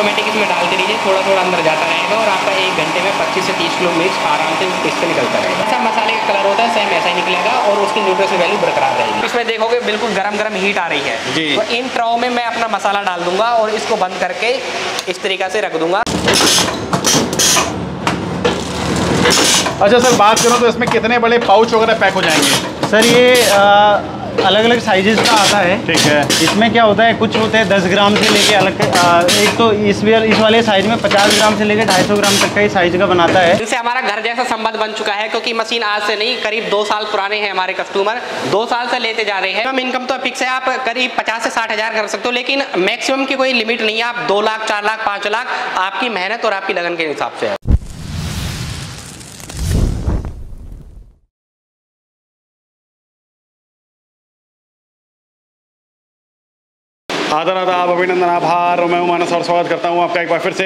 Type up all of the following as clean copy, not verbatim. Automatic इसमें डालते रहिए, थोड़ा थोड़ा अंदर जाता रहेगा और आपका 1 घंटे में 25 से 30 किलो मिर्च आराम से इससे निकलता रहेगा। सब मसाले का कलर होता है सेम ऐसा ही निकलेगा और उसकी न्यूट्रिशन वैल्यू बरकरार रहेगी। इसमें देखोगे बिल्कुल गरम गरम हीट आ रही है जी। तो इन ट्रॉ में मैं अपना मसाला डाल दूंगा और इसको बंद करके इस तरीका से रख दूंगा। अच्छा सर बात करो तो इसमें कितने बड़े पाउच वगैरह पैक हो जाएंगे? सर ये अलग अलग साइजेस का आता है, ठीक है। इसमें क्या होता है कुछ होते हैं 10 ग्राम से लेके अलग एक तो इस वाले साइज में 50 ग्राम से लेके 250 ग्राम तक का इस साइज का बनाता है। इनसे हमारा घर जैसा संबंध बन चुका है क्योंकि मशीन आज से नहीं करीब 2 साल पुराने हैं। हमारे कस्टमर 2 साल से लेते जा रहे हैं। हम इनकम तो फिक्स है, आप करीब 50 से 60 हज़ार कर सकते हो, लेकिन मैक्सिमम की कोई लिमिट नहीं है। आप 2 लाख 4 लाख 5 लाख आपकी मेहनत और आपकी लगन के हिसाब से है। आदर आदाब अभिनंदन आभार, मैं हूं मानस और स्वागत करता हूं आपका एक बार फिर से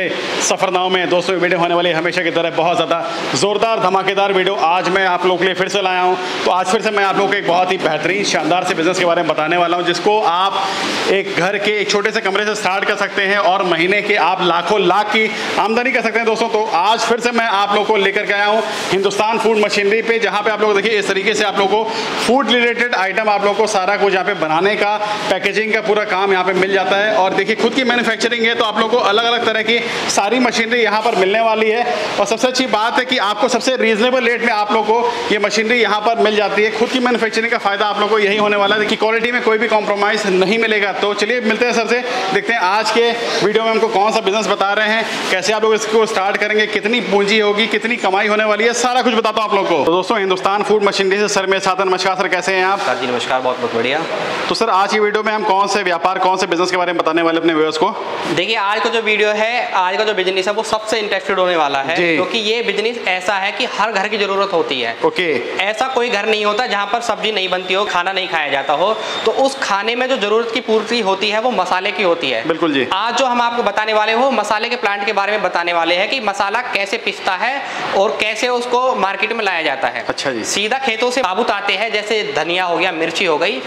सफरनामा में। दोस्तों वीडियो होने वाली हमेशा की तरह बहुत ज़्यादा ज़ोरदार धमाकेदार वीडियो आज मैं आप लोगों के लिए फिर से लाया हूं। तो आज फिर से मैं आप लोगों को एक बहुत ही बेहतरीन शानदार से बिज़नेस के बारे में बताने वाला हूँ, जिसको आप एक घर के एक छोटे से कमरे से स्टार्ट कर सकते हैं और महीने के आप लाखों लाख की आमदनी कर सकते हैं। दोस्तों तो आज फिर से मैं आप लोग को लेकर के आया हूँ हिंदुस्तान फूड मशीनरी पे, जहाँ पर आप लोग देखिए इस तरीके से आप लोग को फूड रिलेटेड आइटम आप लोग को सारा कुछ यहाँ पे बनाने का पैकेजिंग का पूरा काम यहाँ पे मिल जाता है। और देखिए खुद की मैन्युफैक्चरिंग है तो आप लोग को अलग अलग तरह की सारी मशीनरी यहाँ पर मिलने वाली है। और सबसे अच्छी बात है कि आपको सबसे रीजनेबल रेट में आप लोग को ये मशीनरी यहाँ पर मिल जाती है। खुद की मैन्युफैक्चरिंग का फायदा आप लोग को यही होने वाला है कि क्वालिटी में कोई भी कॉम्प्रोमाइज़ नहीं मिलेगा। तो चलिए मिलते हैं सबसे, देखते हैं आज के वीडियो में हमको कौन सा बिजनेस बता रहे हैं, कैसे आप लोग इसको स्टार्ट करेंगे, कितनी पूंजी होगी, कितनी कमाई होने वाली है, सारा कुछ बताता हूँ आप लोग को। तो दोस्तों हिंदुस्तान फूड मशीनरी से सर मेरे साथ, नमस्कार सर, कैसे हैं आप? सर जी नमस्कार, बहुत बहुत बढ़िया। तो सर आज की वीडियो में हम कौन से व्यापार कौन से बिजनेस के बारे में बताने वाले अपने व्यूअर्स को? देखिए आज का जो वीडियो है, आज का जो बिजनेस है वो सबसे इंटरेस्टेड होने वाला है, क्योंकि ये बिजनेस ऐसा है कि हर घर की जरूरत होती है। ओके, ऐसा कोई घर नहीं होता जहाँ पर सब्जी नहीं बनती हो, खाना नहीं खाया जाता हो। तो उस खाने में जो जरूरत की पूर्ति होती है वो मसाले की होती है। बिल्कुल जी। आज जो हम आपको बताने वाले हो मसाले के प्लांट के बारे में बताने वाले हैं कि मसाला कैसे पिसता है और कैसे उसको मार्केट में लाया जाता है। अच्छा जी। सीधा खेतों से साबुत आते हैं, जैसे धनिया हो गया, मिर्ची हो गई,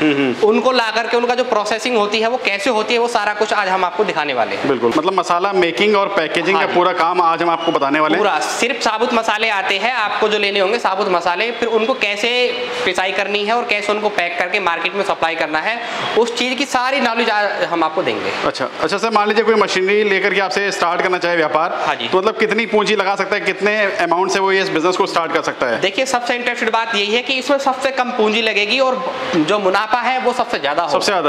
उनको ला करके उनका जो प्रोसेसिंग होती है वो कैसे होती है, वो सारा कुछ आज हम आपको दिखाने वाले हैं। बिल्कुल, मतलब मसाला मेकिंग और पैकेजिंग का पूरा काम आज हम आपको बताने वाले हैं। पूरा सिर्फ साबुत मसाले आते हैं, आपको जो लेने होंगे साबुत मसाले, फिर उनको कैसे पिसाई करनी है और कैसे उनको पैक करके मार्केट में सप्लाई करना है, उस चीज़ की सारी नॉलेज आज हम आपको देंगे। अच्छा अच्छा सर, मान लीजिए कोई मशीनरी लेकर के आपसे स्टार्ट करना चाहे व्यापार, हाँ जी, तो मतलब कितनी पूंजी लगा सकता है, कितने अमाउंट से वो इस बिजनेस को स्टार्ट कर सकता है? देखिए सबसे इंटरेस्टेड बात यही है कि इसमें सबसे कम पूंजी लगेगी और जो मुनाफा है वो सबसे ज्यादा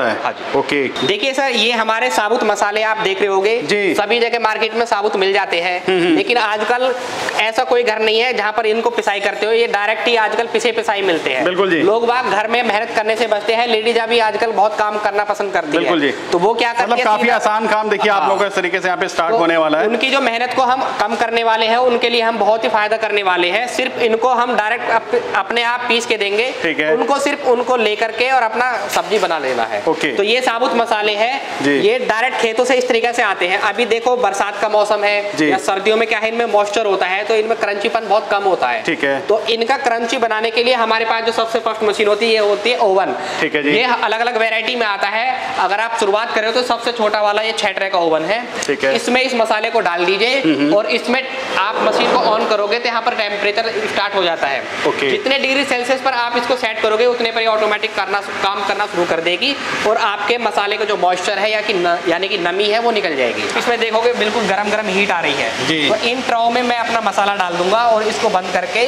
है। हाँ जी ओके। देखिए सर ये हमारे साबुत मसाले आप देख रहे होंगे, सभी जगह मार्केट में साबुत मिल जाते हैं, लेकिन आजकल ऐसा कोई घर नहीं है जहाँ पर इनको पिसाई करते हो। ये डायरेक्ट ही आजकल पिसे पिसाई मिलते हैं। बिल्कुल जी। लोग बाग घर में मेहनत करने से बचते हैं, लेडीज अभी आजकल बहुत काम करना पसंद करती है। बिल्कुल जी। तो वो क्या करती है, काफी आसान काम देखिए आप लोगों का तरीके से यहाँ पे स्टार्ट होने वाला है। उनकी जो मेहनत को हम कम करने वाले हैं, उनके लिए हम बहुत ही फायदा करने वाले हैं। सिर्फ इनको हम डायरेक्ट अपने आप पीस के देंगे, उनको सिर्फ उनको लेकर के और अपना सब्जी बना लेना है। तो ये साबुत मसाले हैं, ये डायरेक्ट खेतों से इस तरीके से आते हैं। अभी देखो बरसात का मौसम है या सर्दियों में क्या है, इनमें मॉइस्चर होता है तो इनमें क्रंचीपन बहुत कम होता है। ठीक है। तो इनका क्रंची बनाने के लिए हमारे पास जो सबसे फर्स्ट मशीन होती है ये होती है ओवन। ठीक है जी। ये अलग अलग वेरायटी में आता है। अगर आप शुरुआत करें तो सबसे छोटा वाला ये 6 ट्रे का ओवन है। ठीक है। इसमें इस मसाले को डाल दीजिए और इसमें आप मशीन को ऑन करोगे तो यहाँ पर टेम्परेचर स्टार्ट हो जाता है। जितने डिग्री सेल्सियस पर आप इसको सेट करोगे उतने पर ऑटोमेटिक काम करना शुरू कर देगी और आपके मसाले का जो मॉइस्चर है या कि यानी कि नमी है वो निकल जाएगी। इसमें देखोगे बिल्कुल गरम गरम हीट आ रही है जी। तो इन ट्रॉ में मैं अपना मसाला डाल दूंगा और इसको बंद करके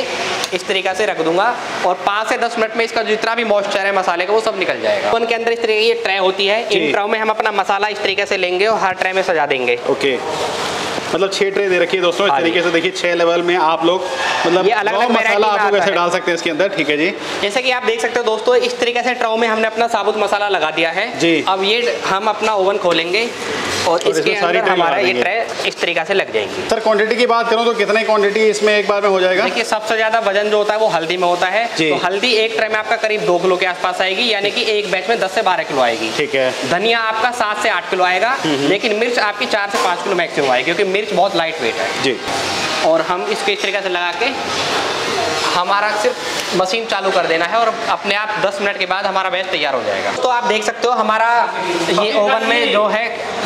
इस तरीका से रख दूंगा और 5 से 10 मिनट में इसका जितना भी मॉइस्चर है मसाले का वो सब निकल जाएगा। उनके अंदर इस तरीके की ट्रे होती है, इन ट्रॉ में हम अपना मसाला इस तरीके से लेंगे और हर ट्रे में सजा देंगे। ओके, मतलब 6 ट्रे दे रखिए दोस्तों इस तरीके से। देखिए 6 लेवल में आप लोग मतलब ये अलग अलग मसाला आप लोग ऐसे डाल सकते हैं इसके अंदर। ठीक है जी। जैसे कि आप देख सकते हो दोस्तों इस तरीके से ट्रॉ में हमने अपना साबुत मसाला लगा दिया है जी। अब ये हम अपना ओवन खोलेंगे और इसके अंदर हमारा ये ट्रे इस तरीके से लग जाएगी। सर क्वांटिटी की बात करूँ तो कितने क्वांटिटी इसमें एक बार में हो जाएगा? देखिए सबसे ज़्यादा वजन जो होता है वो हल्दी में होता है। तो हल्दी 1 ट्रे में आपका करीब 2 किलो के आसपास आएगी, यानी कि एक बैच में 10 से 12 किलो आएगी। ठीक है। धनिया आपका 7 से 8 किलो आएगा, लेकिन मिर्च आपकी 4 से 5 किलो मैक्सिमम आएगी, क्योंकि मिर्च बहुत लाइट वेट है जी। और हम इसको इस तरीके से लगा के हमारा सिर्फ मशीन चालू कर देना है और अपने आप 10 मिनट के बाद हमारा बैच तैयार हो जाएगा। तो आप देख सकते हो हमारा ये ओवन में जो है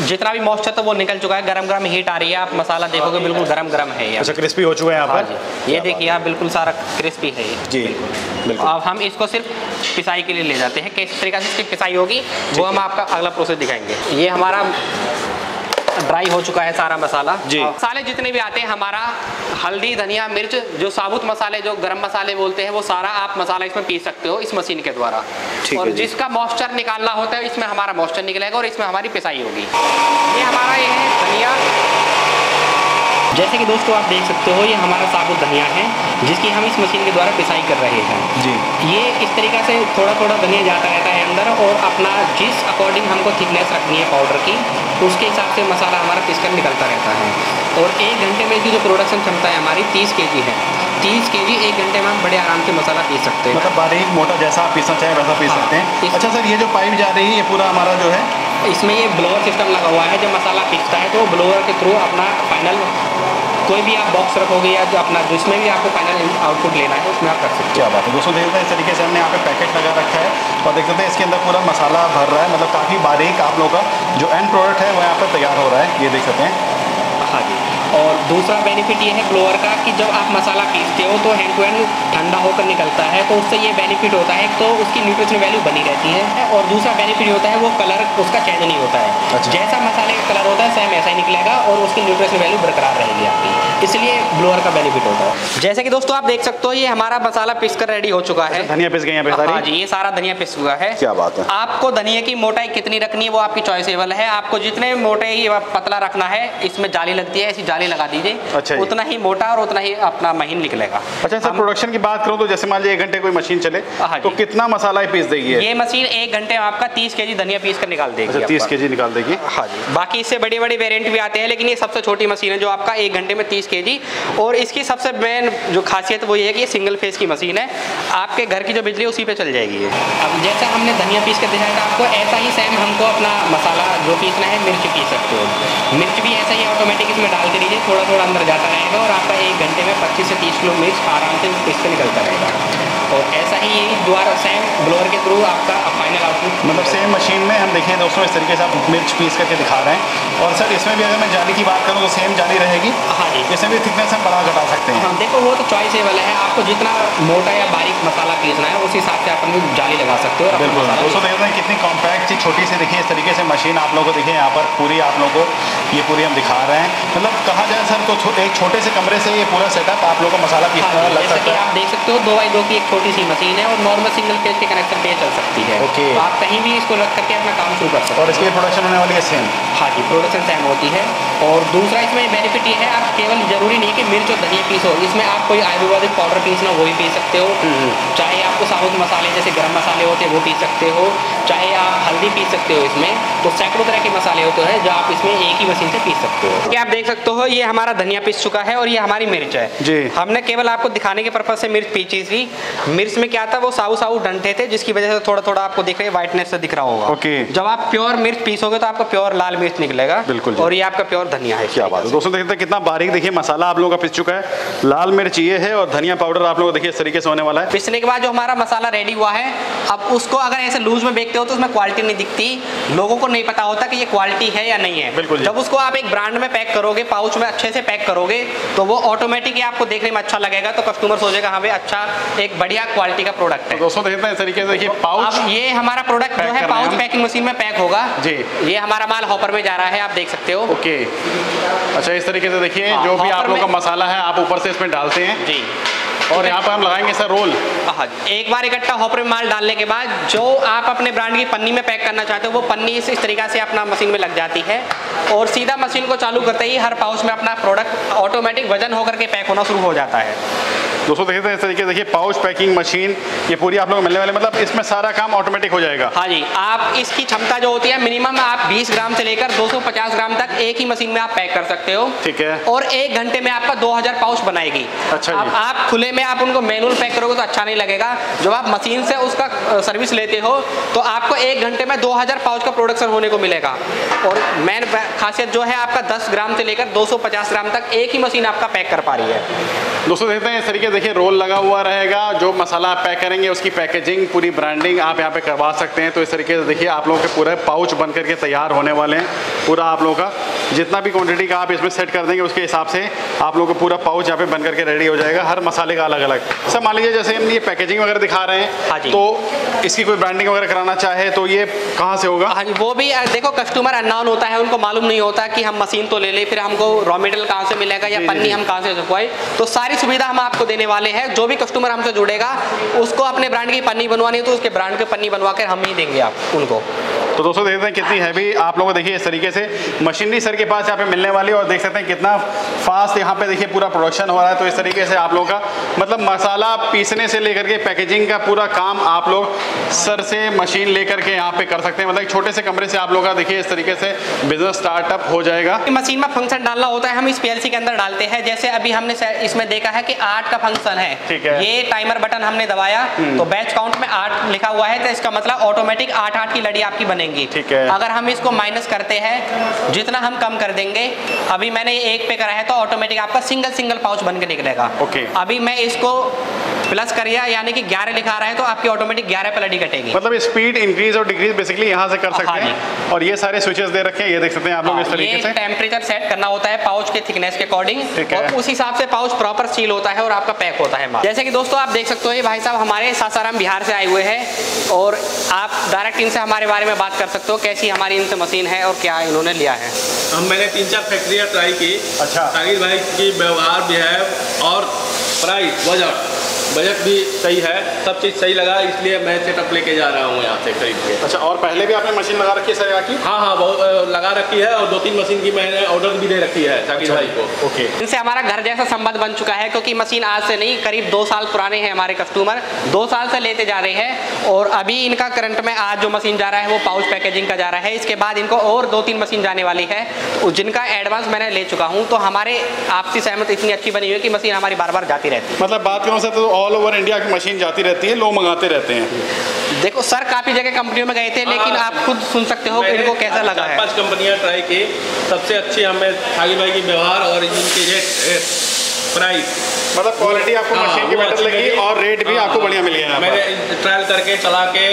जितना भी मॉइस्चर था वो निकल चुका है, गरम गरम हीट आ रही है। आप मसाला देखोगे बिल्कुल गरम गरम है ये। अच्छा, क्रिस्पी हो चुका है यहाँ पर, ये देखिए आप, बिल्कुल सारा क्रिस्पी है ये जी बिल्कुल। अब हम इसको सिर्फ पिसाई के लिए ले जाते हैं, किस तरीके से इसकी पिसाई होगी वो हम आपका अगला प्रोसेस दिखाएंगे। ये हमारा ड्राई हो चुका है सारा मसाला जी। मसाले जितने भी आते हैं हमारा, हल्दी, धनिया, मिर्च, जो साबुत मसाले जो गरम मसाले बोलते हैं वो सारा आप मसाला इसमें पीस सकते हो इस मशीन के द्वारा। और जिसका मॉइस्चर निकालना होता है इसमें हमारा मॉइस्चर निकलेगा और इसमें हमारी पिसाई होगी। ये हमारा ये है धनिया, जैसे कि दोस्तों आप देख सकते हो ये हमारा साबुत धनिया है जिसकी हम इस मशीन के द्वारा पिसाई कर रहे हैं जी। ये इस तरीके से थोड़ा थोड़ा धनिया जाता रहता है अंदर, और अपना जिस अकॉर्डिंग हमको थिकनेस रखनी है पाउडर की उसके हिसाब से मसाला हमारा पिसकर निकलता रहता है। और 1 घंटे में इसकी जो प्रोडक्शन क्षमता है हमारी 30 केजी है। 30 केजी 1 घंटे में हम बड़े आराम से मसाला पीस सकते हैं, मतलब बारीक मोटा जैसा आप पीसना चाहे वैसा पीस सकते हैं। अच्छा सर, ये जो पाइप जा रही है ये पूरा हमारा जो है इसमें ये ब्लोअर सिस्टम लगा हुआ है, जब मसाला पिसता है तो ब्लोअर के थ्रू अपना फाइनल कोई भी आप बॉक्स रखोगे या जो अपना जिसमें भी आपको फाइनल आउटपुट लेना है उसमें आप कर सकते हैं। क्या बात है दोस्तों, देखते हैं इस तरीके से हमने यहाँ पे पैकेट लगा रखा है और देख सकते हैं इसके अंदर पूरा मसाला भर रहा है, मतलब काफ़ी बारीक आप लोगों का जो एंड प्रोडक्ट है वो यहाँ पर तैयार हो रहा है, ये देख सकते हैं। हाँ जी, और दूसरा बेनिफिट ये है ब्लोअर का कि जब आप मसाला पीसते हो तो हैंड टू हैंड ठंडा होकर निकलता है, तो उससे ये बेनिफिट होता है तो उसकी न्यूट्रिशनल वैल्यू बनी रहती है। और दूसरा बेनिफिट होता है वो कलर उसका चेंज नहीं होता है। अच्छा। जैसा मसाले का कलर होता है सेम ऐसा ही निकलेगा और उसकी न्यूट्रिशनल वैल्यू बरकरार रहेगी आपकी, इसलिए ब्लोअर का बेनिफिट होता है। जैसे कि दोस्तों आप देख सकते हो ये हमारा मसाला पिसकर रेडी हो चुका है। धनिया पिस गए हैं। हाँ जी, ये सारा धनिया पिस हुआ है। क्या बात है। आपको धनिया की मोटाई कितनी रखनी है वो आपकी चॉइसेबल है, आपको जितने मोटे ही पतला रखना है, इसमें जाली लगती है ऐसी जाली लगा दीजिए। अच्छा, उतना ही मोटा और उतना ही अपना महीन निकलेगा। अच्छा सर, प्रोडक्शन की बात करूँ तो जैसे मान लीजिए 1 घंटे कोई मशीन चले तो कितना मसाला पीस देगी ये मशीन? 1 घंटे आपका 30 केजी धनिया पीस कर निकाल देगी। 30 केजी निकाल देगी। हाँ जी, बाकी इससे बड़े बड़े वेरियंट भी आते हैं लेकिन ये सबसे छोटी मशीन है जो आपका 1 घंटे में 30 केजी। और इसकी सबसे मेन जो खासियत वो ये है कि सिंगल फेज की मशीन है, आपके घर की जो बिजली उसी पे चल जाएगी। अब जैसा हमने धनिया पीस के दिखाया था आपको, ऐसा ही सेम हमको अपना मसाला जो पीसना है मिर्च पीस सकते हो। मिर्च भी ऐसा ही ऑटोमेटिक इसमें डाल के दीजिए, थोड़ा थोड़ा अंदर जाता रहेगा और आपका 1 घंटे में 25 से 30 किलो मिर्च आराम से पीस के निकलता रहेगा। और ऐसा ही यही द्वारा सेम ब्लोअर के थ्रू आपका फाइनल आउटपुट, मतलब सेम मशीन में हम देखें दोस्तों इस तरीके से आप मिर्च पीस करके दिखा रहे हैं। और सर इसमें भी अगर मैं जाली की बात करूँ तो सेम जाली रहेगी। हाँ जी, इसमें भी थिकनेस हम बढ़ा घटा सकते हैं। हाँ देखो, वो तो चॉइसेबल है, आपको जितना मोटा या बारीक मसाला पीसना है उस हिसाब से आप अपनी जाली लगा सकते हो। बिल्कुल दोस्तों, देखते हैं कितनी कॉम्पैक्ट चीज छोटी सी, देखिए इस तरीके से मशीन आप लोगों को देखिए यहाँ पर पूरी आप लोगों को ये पूरी हम दिखा रहे हैं। मतलब कहा जाए सर तो एक छोटे से कमरे से ये पूरा सेटअप आप लोगों को मसाला पीसना लग सकता है। आप देख सकते हो 2x2 की एक छोटी सी मशीन है और नॉर्मल सिंगल फेज के कनेक्शन पे चल सकती है। ओके, तो आप कहीं भी इसको रख करके अपना काम शुरू कर सकते हैं। और इसकी प्रोडक्शन होने वाली है सेम। हाँ जी, प्रोडक्शन सेम होती है। और दूसरा इसमें बेनिफिट ये है, आप केवल जरूरी नहीं कि मिर्च और धनिया पीस हो, इसमें आप कोई आयुर्वेदिक पाउडर पीसना वो भी पीस सकते हो, चाहे आपको साबुत मसाले जैसे गर्म मसाले होते हैं वो पीस सकते हो, चाहे आप हल्दी पीस सकते हो। इसमें तो सैकड़ों तरह के मसाले होते हैं जो आप इसमें एक ही मशीन से पीस सकते हो। आप देख सकते हो ये हमारा धनिया पीस चुका है और ये हमारी मिर्च है जी। हमने केवल आपको दिखाने के पर्पज से मिर्च पीसी थी। मिर्च में क्या था, वो साऊ साऊ डंठे थे जिसकी वजह से थोड़ा थोड़ा आपको दिख रहा है व्हाइटनेस से दिख रहा होगा। ओके, जब आप प्योर मिर्च पीसोगे तो आपको प्योर लाल मिर्च निकलेगा। बिल्कुल, और ये आपका प्योर धनिया है। क्या बात है दोस्तों, देखते हैं कितना बारीक देखिए मसाला आप लोगों का पिस चुका है। लाल मिर्च ये है और धनिया पाउडर आप लोग देखिए इस तरीके से होने वाला है। पिसने के बाद जो हमारा मसाला रेडी हुआ है, अब उसको अगर ऐसे लूज में बेचते हो तो उसमें क्वालिटी नहीं दिखती, लोगों को नहीं पता होता कि ये क्वालिटी है या नहीं है। बिल्कुल, जब उसको आप एक ब्रांड में पैक करोगे, पाउच में अच्छे से पैक करोगे तो वो ऑटोमेटिक आपको देखने में अच्छा लगेगा, तो कस्टमर सोचेगा हाँ भाई अच्छा एक बढ़िया क्वालिटी का प्रोडक्ट है। दोस्तों देखते हैं तरीके से, देखिए पाउच, अब ये हमारा प्रोडक्ट जो है पाउच पैकिंग मशीन में पैक होगा जी। ये हमारा माल हॉपर में जा रहा है, आप देख सकते हो। ओके, अच्छा इस तरीके से देखिए जो भी आप लोग का मसाला है आप ऊपर से इसमें डालते हैं जी। और यहाँ पर हम लगाएंगे सर रोल। हाँ, एक बार इकट्ठा हॉपर में माल डालने के बाद जो आप अपने ब्रांड की पन्नी में पैक करना चाहते हो वो पन्नी इस तरीके से अपना मशीन में लग जाती है और सीधा मशीन को चालू करते ही हर पाउच में अपना प्रोडक्ट ऑटोमेटिक वजन होकर के पैक होना शुरू हो जाता है। दोस्तों देखते हैं इस तरीके से, देखिए पाउच पैकिंग मशीन ये पूरी आप लोग मिलने वाले, मतलब इसमें सारा काम ऑटोमेटिक हो जाएगा। हाँ जी, आप इसकी क्षमता जो होती है मिनिमम आप 20 ग्राम से लेकर 250 ग्राम तक एक ही मशीन में आप पैक कर सकते हो। ठीक है, और 1 घंटे में आपका 2000 पाउच बनाएगी। अच्छा, आप खुले में आप उनको मैनुअल पैक करोगे तो अच्छा नहीं लगेगा, जब आप मशीन से उसका सर्विस लेते हो तो आपको 1 घंटे में 2000 पाउच का प्रोडक्शन होने को मिलेगा। और मेन खासियत जो है आपका 10 ग्राम से लेकर 250 ग्राम तक एक ही मशीन आपका पैक कर पा रही है। दोस्तों देखते हैं इस तरीके से, देखिए रोल लगा हुआ रहेगा, जो मसाला आप पैक करेंगे उसकी पैकेजिंग पूरी ब्रांडिंग आप यहाँ पे करवा सकते हैं। तो इस तरीके से देखिए आप लोगों के पूरे पाउच बन करके तैयार होने वाले हैं, पूरा आप लोगों का जितना भी क्वांटिटी का आप इसमें सेट कर देंगे उसके हिसाब से आप लोगों का पूरा पाउच यहाँ पे बन करके रेडी हो जाएगा, हर मसाले का अलग अलग। सर मान लीजिए जैसे हम ये पैकेजिंग वगैरह दिखा रहे हैं तो इसकी कोई ब्रांडिंग वगैरह कराना चाहे तो ये कहाँ से होगा? हाँ जी, वो भी देखो कस्टमर अननोन होता है, उनको मालूम नहीं होता कि हम मशीन तो ले लें फिर हमको रॉ मेटेरियल कहाँ से मिलेगा या पन्नी हम कहाँ से छपवाएं। तो सारी सुविधा हम आपको देने वाले हैं, जो भी कस्टमर हमसे जुड़ेगा उसको अपने ब्रांड की पन्नी बनवानी है तो उसके ब्रांड की पन्नी बनवा कर हम ही देंगे आप उनको। तो दोस्तों देखते हैं कितनी हैवी आप लोगों को देखिए इस तरीके से मशीनरी सर के पास यहाँ पे मिलने वाली है, और देख सकते हैं कितना फास्ट यहाँ पे देखिए पूरा प्रोडक्शन हो रहा है। तो इस तरीके से आप लोगों का मतलब मसाला पीसने से लेकर के पैकेजिंग का पूरा काम आप लोग सर से मशीन लेकर के यहाँ पे कर सकते हैं, मतलब छोटे से कमरे से आप लोगों का देखिए इस तरीके से बिजनेस स्टार्टअप हो जाएगा। मशीन में फंक्शन डालना होता है हम इस PLC के अंदर डालते हैं, जैसे अभी हमने इसमें देखा है कि 8 का फंक्शन है, ठीक है, ये टाइमर बटन हमने दबाया तो बैच काउंट में 8 लिखा हुआ है, तो इसका मतलब ऑटोमेटिक 8-8 की लड़ी आपकी बने, ठीक है। अगर हम इसको माइनस करते हैं जितना हम कम कर देंगे, अभी मैंने 1 पे कराया तो ऑटोमेटिक आपका सिंगल सिंगल पाउच बन के निकलेगा। ओके, अभी मैं इसको प्लस करिए यानी कि 11 लिखा रहा है तो आपकी ऑटोमेटिक 11 पलटी कटेगी, मतलब स्पीड इंक्रीज और डिक्रीज बेसिकली यहाँ से कर सकते हैं। और ये सारे स्विचेस दे रखे हैं, ये देख सकते हैं आप लोग इस तरीके से टेम्परेचर सेट करना होता है पाउच के थिकनेस के अकॉर्डिंग, और उस हिसाब से पाउच प्रॉपर सील होता है और आपका पैक होता है। जैसे कि दोस्तों आप देख सकते हो भाई साहब हमारे सासाराम बिहार से आए हुए हैं, और आप डायरेक्ट इनसे हमारे बारे में बात कर सकते हो कैसी हमारी इनसे मशीन है और क्या इन्होंने लिया है। हम मैंने 3-4 फैक्ट्रियाँ ट्राई की, अच्छा, सागिर भाई की व्यवहार भी है और प्राइस बजट भी सही है, सब चीज़ सही लगा, इसलिए मैं सेटअप लेके जा रहा हूँ यहाँ से खरीद के। अच्छा, और पहले भी आपने मशीन लगा रखी है सर यहाँ की? हाँ हाँ, बहुत लगा रखी है, और 2-3 मशीन की मैंने ऑर्डर भी दे रखी है साकिर भाई को। ओके, इनसे हमारा घर जैसा संबंध बन चुका है, क्योंकि मशीन आज से नहीं करीब 2 साल पुराने हैं, हमारे कस्टमर 2 साल से लेते जा रहे हैं, और अभी इनका करंट में आज जो मशीन जा रहा है वो पाउच पैकेजिंग का जा रहा है, इसके बाद इनको और 2-3 मशीन जाने वाली है जिनका एडवांस मैंने ले चुका हूँ। तो हमारे आपसी सहमति इतनी अच्छी बनी हुई है कि मशीन हमारी बार बार जाती रहती है, मतलब बात करूँ सर तो ऑल ओवर इंडिया की मशीन जाती रहती है, लोग मंगाते रहते हैं। देखो सर काफ़ी जगह कंपनियों में गए थे, लेकिन आप खुद सुन सकते हो कि इनको कैसा लगा है। 5 कंपनियाँ ट्राई की, सबसे अच्छी हमें सागिर भाई की व्यवहार और इनकी रेट प्राइस मतलब क्वालिटी आपको मशीन की बेटर लगी और रेट भी आपको बढ़िया मिल गया। मैंने ट्रायल करके चला के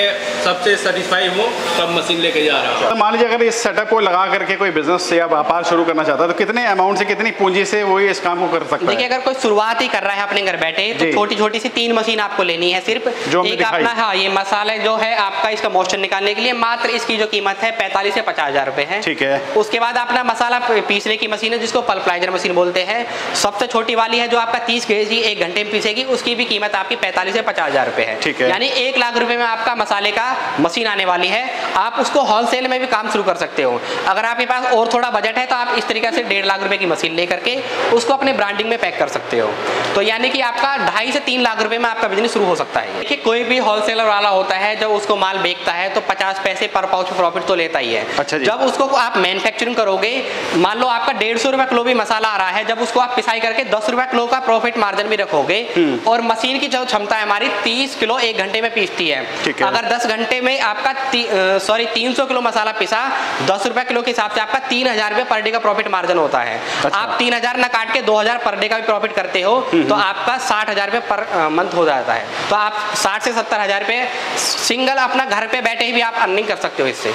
सबसे सेटिस्फाई हूँ, सब मशीन लेके जा रहा हूँ। तो मान लीजिए अगर इस सेटअप को लगा करके कोई बिजनेस या व्यापार शुरू करना चाहता है तो कितने अमाउंट से कितनी पूंजी से वो इस काम को कर सकता है? देखिए अगर कोई शुरुआत ही कर रहा है अपने घर बैठे तो छोटी छोटी सी 3 मशीन आपको लेनी है सिर्फ, एक अपना हाँ ये मसाला जो है आपका इसका मोशन निकालने के लिए मात्र इसकी जो कीमत है 45 से 50 हज़ार रुपये है, ठीक है। उसके बाद अपना मसाला पीसने की मशीन है जिसको पल्पलाइजर मशीन बोलते हैं, सबसे छोटी वाली है जो आपका 30 kg 1 घंटे में पीसेगी, उसकी भी कीमत आपकी 45 से 50 हज़ार रुपये है, ठीक है। यानी 1 लाख रुपये में आपका मसाले का मशीन आने वाली है, आप उसको होलसेल में भी काम शुरू कर सकते हो। अगर आपके पास और थोड़ा बजट है तो आप इस तरीके से 1.5 लाख रुपए की मशीन लेकर के उसको अपने ब्रांडिंग में पैक कर सकते हो, तो यानी कि आपका 2.5 से 3 लाख रुपए में आपका बिजनेस शुरू हो सकता है। देखिए कोई भी होलसेलर वाला होता है जब उसको माल बेचता है तो 50 पैसे पर पाउच प्रॉफिट तो लेता ही है, अच्छा। जब उसको आप मैन्युफैक्चरिंग करोगे, मान लो आपका 150 रुपये किलो भी मसाला आ रहा है, जब उसको आप पिसाई करके 10 रुपये किलो का प्रॉफिट मार्जिन भी रखोगे, और मशीन की जो क्षमता है हमारी 30 किलो 1 घंटे में पीसती है, अगर 10 घंटे में आपका 300 किलो मसाला पिसा, 10 रुपये किलो के हिसाब से आपका 3000 रुपये पर डे का प्रॉफिट मार्जिन होता है। अच्छा। आप 3000 ना काट के 2000 पर डे का भी प्रॉफिट करते हो तो आपका 60,000 रुपये पर मंथ हो जाता है, तो आप 60 से 70 हज़ार रुपये सिंगल अपना घर पे बैठे ही भी आप अर्निंग कर सकते हो इससे।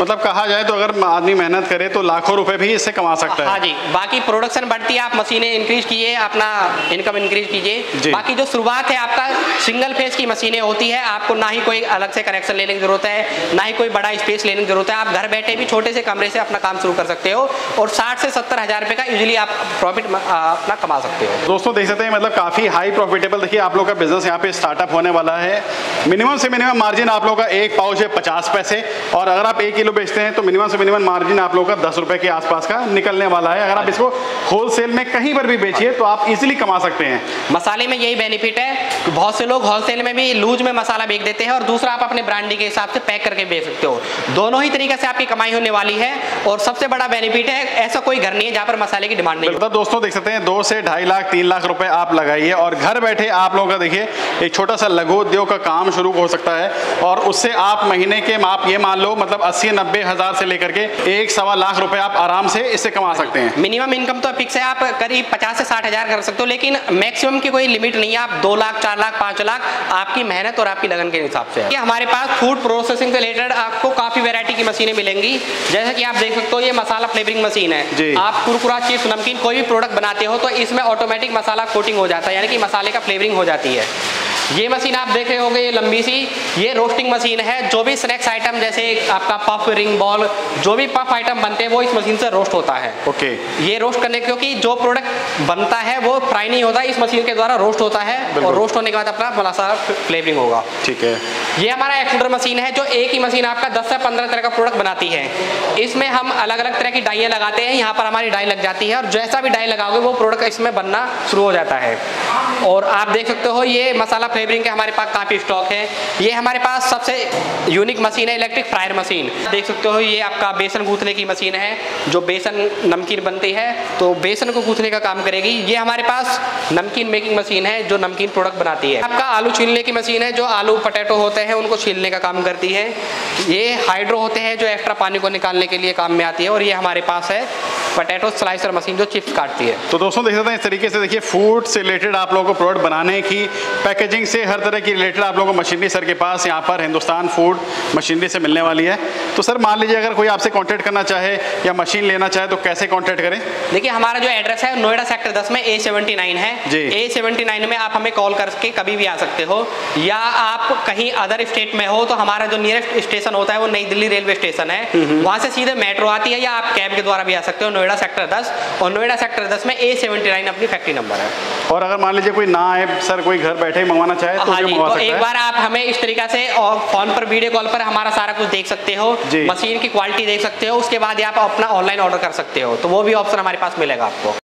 मतलब कहा जाए तो अगर आदमी मेहनत करे तो लाखों रुपए भी इससे कमा सकता है। हाँ जी, बाकी प्रोडक्शन बढ़ती है, आप मशीनें इंक्रीज कीजिए, अपना इनकम इंक्रीज कीजिए। बाकी जो शुरुआत है आपका सिंगल फेज की मशीनें होती है, आपको ना ही कोई अलग से कनेक्शन लेने की जरूरत है, ना ही कोई बड़ा स्पेस लेने की जरूरत है, आप घर बैठे भी छोटे से कमरे से अपना काम शुरू कर सकते हो और 60 से 70 हज़ार रुपये का इजीली आप प्रॉफिट अपना कमा सकते हो। दोस्तों देख सकते हैं मतलब काफ़ी हाई प्रॉफिटेबल देखिए आप लोग का बिजनेस यहाँ पे स्टार्टअप होने वाला है। मिनिमम से मिनिमम मार्जिन आप लोग का 1 पाउच है 50 पैसे, और अगर आप 1 किलो बेचते हैं तो मिनिमम से मिनिमम मार्जिन आप लोग का 10 रुपये के आसपास का निकलने वाला है। अगर आप इसको होलसेल में कहीं पर भी बेचिए तो आप इजीली कमा सकते हैं। मसाले में यही बेनिफिट है, बहुत से लोग होलसेल में भी लूज में मसाला बेच देते हैं और दूसरा आप अपने ब्रांडिंग के हिसाब से पैक करके बेच सकते हो, दोनों ही तरीके से आपकी कमाई होने वाली है और सबसे बड़ा बेनिफिट है ऐसा कोई घर नहीं है जहाँ पर मसाले की डिमांड नहीं। मतलब दोस्तों देख सकते हैं 2 से 2.5 लाख 3 लाख रुपए आप लगाइए और घर बैठे आप लोगों का देखिए एक छोटा सा लघु उद्योग का काम शुरू हो सकता है, और उससे आप महीने के आप ये मान लो मतलब 80-90 हज़ार से लेकर के 1-1.25 लाख रुपए आप आराम से इससे कमा सकते हैं। मिनिमम इनकम तो फिक्स है, आप करीब 50 से 60 हज़ार कर सकते हो, लेकिन लेकिन मैक्सिमम की कोई लिमिट नहीं है। आप 2 लाख 4 लाख 5 लाख आपकी मेहनत और आपकी लगन के हिसाब से है। हमारे पास फूड प्रोसेसिंग से रिलेटेड आपको काफी वैरायटी की मशीनें मिलेंगी। जैसे कि आप देख सकते हो ये मसाला फ्लेवरिंग मशीन है। आप कुरकुरा चिप्स नमकीन कोई भी प्रोडक्ट बनाते हो तो इसमें ऑटोमेटिक मसाला कोटिंग हो जाता है, यानी कि मसाले का फ्लेवरिंग हो जाती है। ये मशीन आप देख रहे होंगे, ये लंबी सी, ये रोस्टिंग मशीन है। जो भी स्नैक्स आइटम जैसे आपका पफ, रिंग, बॉल, जो भी पफ आइटम बनते हैं वो इस मशीन से रोस्ट होता है। ओके, ये रोस्ट करने क्योंकि जो प्रोडक्ट बनता है वो फ्राई नहीं होता, इस मशीन के द्वारा रोस्ट होता है और रोस्ट होने के बाद अपना मसाला फ्लेवरिंग होगा। ठीक है, ये हमारा एक्सट्रूडर मशीन है, जो एक ही मशीन आपका 10 से 15 तरह का प्रोडक्ट बनाती है। इसमें हम अलग अलग तरह की डाइयाँ लगाते हैं, यहाँ पर हमारी डाई लग जाती है और जैसा भी डाई लगाओगे वो प्रोडक्ट इसमें बनना शुरू हो जाता है। और आप देख सकते हो ये मसाला फ्लेवरिंग के हमारे पास काफी स्टॉक है। ये हमारे पास सबसे यूनिक मशीन है, इलेक्ट्रिक फ्रायर मशीन। देख सकते हो ये आपका बेसन गूंथने की मशीन है, जो बेसन नमकीन बनती है तो बेसन को गूंथने का काम करेगी। ये हमारे पास नमकीन मेकिंग मशीन है, जो नमकीन प्रोडक्ट बनाती है। आपका आलू छीलने की मशीन है, जो आलू पोटैटो होते हैं उनको छीलने का काम करती है। ये हाइड्रो होते हैं, जो एक्स्ट्रा पानी को निकालने के लिए काम में आती है। और ये हमारे पास है पोटैटो स्लाइसर मशीन, जो चिप्स काटती है। तो दोस्तों देख सकते हैं इस तरीके से, देखिए फूड से रिलेटेड आप लोगों को प्रोडक्ट बनाने की, पैकेजिंग से हर तरह की रिलेटेड आप लोगों को मशीनरी सर के पास यहाँ पर हिंदुस्तान फूड मशीनरी से मिलने वाली है। तो सर मान लीजिए अगर कोई आपसे कांटेक्ट करना चाहे या मशीन लेना चाहे तो कैसे कांटेक्ट करें? देखिए हमारा जो एड्रेस है नोएडा सेक्टर 10 में A79 है जी। A79 में आप हमें कॉल करके कभी भी आ सकते हो, या आप कहीं अदर स्टेट में हो तो हमारा जो नियरेस्ट स्टेशन होता है वो नई दिल्ली रेलवे स्टेशन है, वहाँ से सीधे मेट्रो आती है, या आप कैब के द्वारा भी आ सकते हो। नोएडा सेक्टर 10 और नोएडा सेक्टर 10 में A79 अपनी फैक्ट्री नंबर है। और अगर मान लीजिए कोई ना आए सर, कोई घर बैठे ही मंगवाना चाहे तो मंगवा सकते हैं। एक बार आप हमें इस तरीका से और फोन पर वीडियो कॉल पर हमारा सारा कुछ देख सकते हो, मशीन की क्वालिटी देख सकते हो, उसके बाद आप अपना ऑनलाइन ऑर्डर कर सकते हो, तो वो भी ऑप्शन हमारे पास मिलेगा आपको।